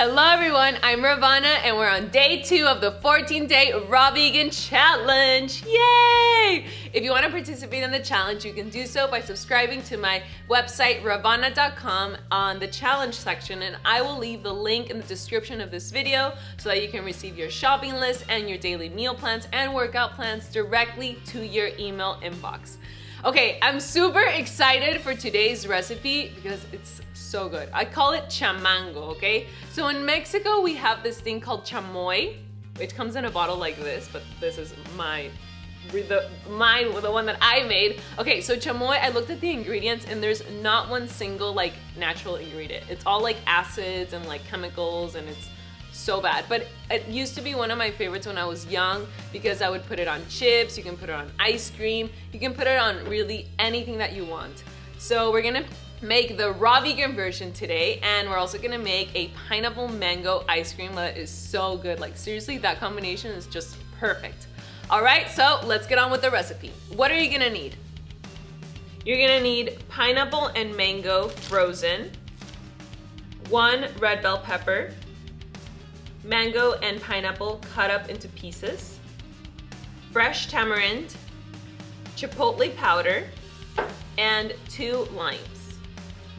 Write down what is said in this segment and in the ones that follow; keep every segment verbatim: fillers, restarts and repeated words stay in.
Hello everyone, I'm Rawvana and we're on day two of the fourteen day Raw Vegan Challenge. Yay! If you want to participate in the challenge, you can do so by subscribing to my website rawvana dot com on the challenge section, and I will leave the link in the description of this video so that you can receive your shopping list and your daily meal plans and workout plans directly to your email inbox. Okay, I'm super excited for today's recipe because it's so good. I call it chamango, okay? So in Mexico, we have this thing called chamoy, which comes in a bottle like this, but this is mine, the, mine, the one that I made. Okay, so chamoy, I looked at the ingredients and there's not one single like natural ingredient. It's all like acids and like chemicals, and it's so bad. But it used to be one of my favorites when I was young because I would put it on chips, you can put it on ice cream, you can put it on really anything that you want. So we're gonna make the raw vegan version today, and we're also gonna make a pineapple mango ice cream that is so good. Like seriously, that combination is just perfect. All right, so let's get on with the recipe. What are you gonna need? You're gonna need pineapple and mango frozen, one red bell pepper, mango and pineapple cut up into pieces, fresh tamarind, chipotle powder, and two limes.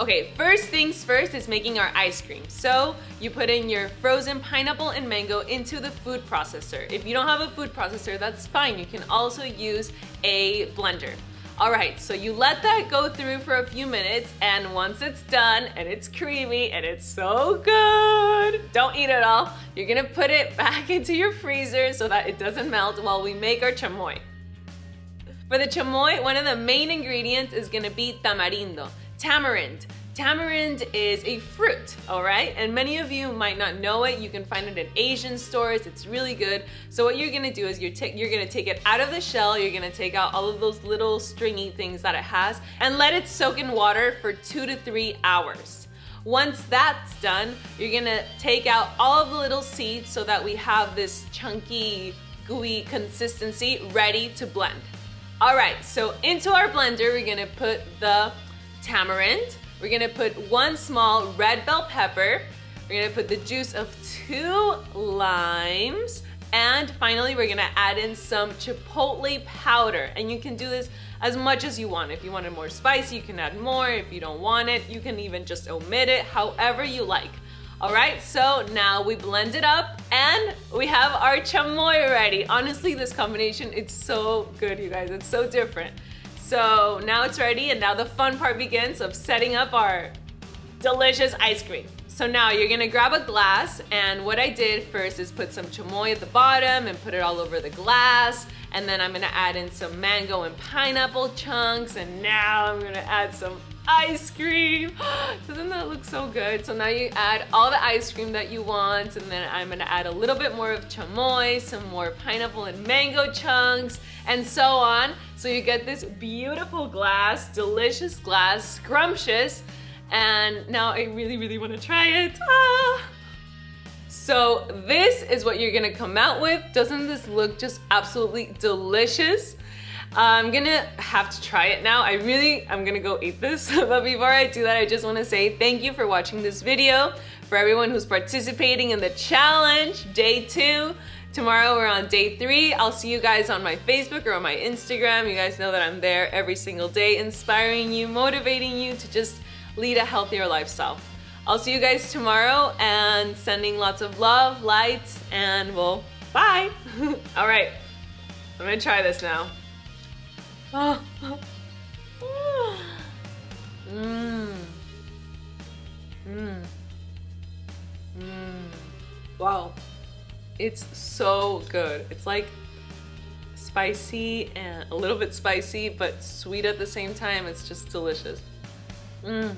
Okay, first things first is making our ice cream. So you put in your frozen pineapple and mango into the food processor. If you don't have a food processor, that's fine. You can also use a blender. All right, so you let that go through for a few minutes, and once it's done and it's creamy and it's so good, don't eat it all. You're gonna put it back into your freezer so that it doesn't melt while we make our chamoy. For the chamoy, one of the main ingredients is gonna be tamarindo. Tamarind. Tamarind is a fruit, all right? And many of you might not know it. You can find it in Asian stores. It's really good. So what you're gonna do is you're, you're gonna take it out of the shell. You're gonna take out all of those little stringy things that it has and let it soak in water for two to three hours. Once that's done, you're gonna take out all of the little seeds so that we have this chunky, gooey consistency ready to blend. All right, so into our blender, we're gonna put the tamarind, we're gonna put one small red bell pepper, we're gonna put the juice of two limes, and finally we're gonna add in some chipotle powder. And you can do this as much as you want. If you want it more spicy, you can add more. If you don't want it, you can even just omit it, however you like. All right, so now we blend it up and we have our chamoy ready. Honestly, this combination, it's so good, you guys, it's so different. So now it's ready, and now the fun part begins of setting up our delicious ice cream. So now you're gonna grab a glass, and what I did first is put some chamoy at the bottom and put it all over the glass, and then I'm gonna add in some mango and pineapple chunks, and now I'm gonna add some ice cream. Doesn't that look so good? So now you add all the ice cream that you want, and then I'm gonna add a little bit more of chamoy, some more pineapple and mango chunks, and so on. So you get this beautiful glass, delicious glass, scrumptious, and now I really, really wanna try it. Ah! So this is what you're gonna come out with. Doesn't this look just absolutely delicious? I'm gonna have to try it now. I really, I'm gonna go eat this. But before I do that, I just wanna say thank you for watching this video. For everyone who's participating in the challenge, day two. Tomorrow we're on day three. I'll see you guys on my Facebook or on my Instagram. You guys know that I'm there every single day, inspiring you, motivating you to just lead a healthier lifestyle. I'll see you guys tomorrow, and sending lots of love, lights, and well, bye. All right, I'm gonna try this now. Oh, oh, oh. Mm. Mm. Mm. Wow, it's so good. It's like spicy and a little bit spicy, but sweet at the same time. It's just delicious. Mm.